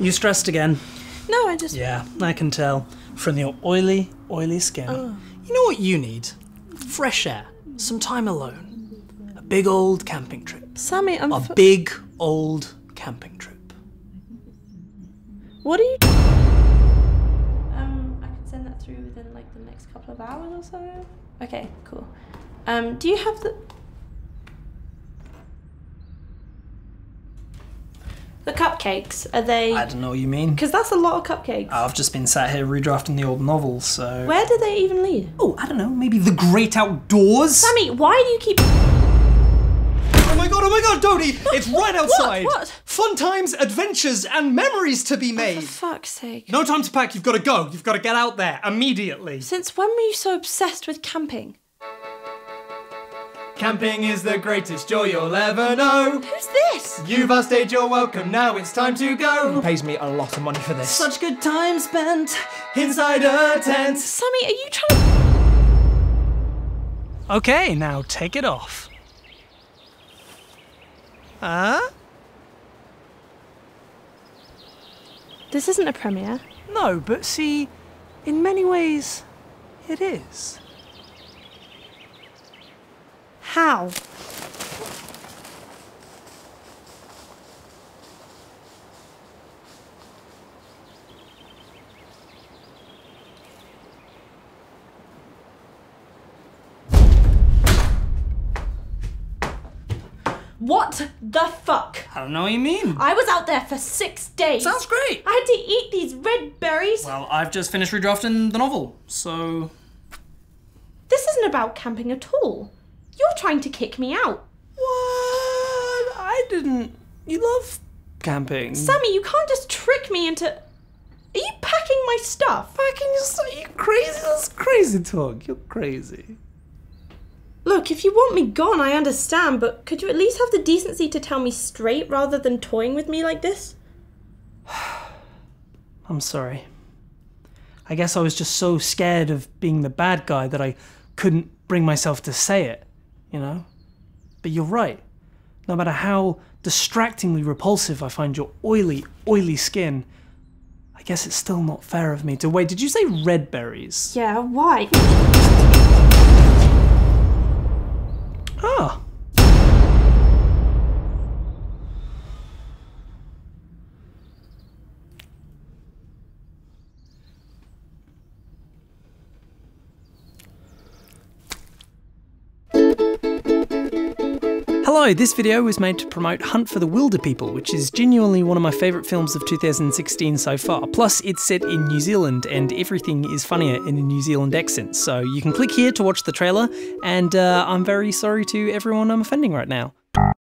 You stressed again? No, I just... Yeah, I can tell. From your oily, oily skin. Oh. You know what you need? Fresh air. Some time alone. A big old camping trip. Sammy, I'm... A big old camping trip. What are you... I can send that through within, like, the next couple of hours or so. Okay, cool. Do you have the... The cupcakes, are they... I don't know what you mean. Because that's a lot of cupcakes. I've just been sat here redrafting the old novel, so... Where do they even lead? Oh, I don't know, maybe the great outdoors? Sammy, why do you keep... oh my god, Dodie! It's right outside! What? Fun times, adventures, and memories to be made! Oh, for fuck's sake. No time to pack, you've got to go. You've got to get out there, immediately. Since when were you so obsessed with camping? Camping is the greatest joy you'll ever know. Who's this? You've outstayed your welcome, now it's time to go. He pays me a lot of money for this. Such good time spent inside a tent. Sammy, are you trying to... Okay, now take it off. Huh? This isn't a premiere. No, but see, in many ways, it is. How? What the fuck? I don't know what you mean. I was out there for 6 days. Sounds great. I had to eat these red berries. Well, I've just finished redrafting the novel, so... This isn't about camping at all. You're trying to kick me out. What? I didn't. You love camping. Sammy, you can't just trick me into... Are you packing my stuff? Packing your stuff? Are you crazy? That's crazy talk. You're crazy. Look, if you want me gone, I understand, but could you at least have the decency to tell me straight rather than toying with me like this? I'm sorry. I guess I was just so scared of being the bad guy that I couldn't bring myself to say it. You know? But you're right. No matter how distractingly repulsive I find your oily, oily skin, I guess it's still not fair of me to wait. Did you say red berries? Yeah, why? Ah. Hello, this video was made to promote Hunt for the Wilderpeople, which is genuinely one of my favourite films of 2016 so far. Plus, it's set in New Zealand, and everything is funnier in a New Zealand accent, so you can click here to watch the trailer, and I'm very sorry to everyone I'm offending right now.